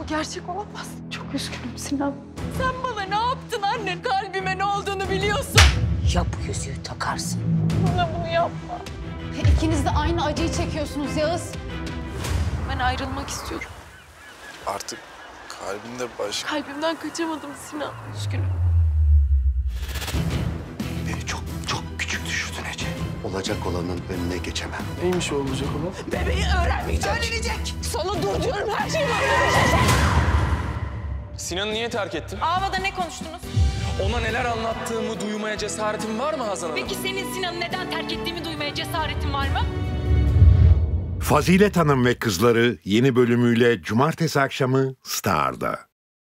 Bu gerçek olamaz. Çok üzgünüm Sinan. Sen bana ne yaptın anne? Kalbime ne olduğunu biliyorsun. Ya bu yüzüğü takarsın. Bana bunu yapma. İkiniz de aynı acıyı çekiyorsunuz Yağız. Ben ayrılmak istiyorum. Artık kalbimde başka... Kalbimden kaçamadım Sinan. Üzgünüm. Beni çok küçük düşürdün Ece. Olacak olanın önüne geçemem. Neymiş o olacak olan? Bebeği öğrenmeyecek. Öğrenecek. Sana dur diyorum, her şeyi öğrenecek. Sinan'ı niye terk ettin? Ava'da ne konuştunuz? Ona neler anlattığımı duymaya cesaretin var mı Hazal Hanım? Peki senin Sinan'ı neden terk ettiğimi duymaya cesaretin var mı? Fazilet Hanım ve Kızları yeni bölümüyle cumartesi akşamı Star'da.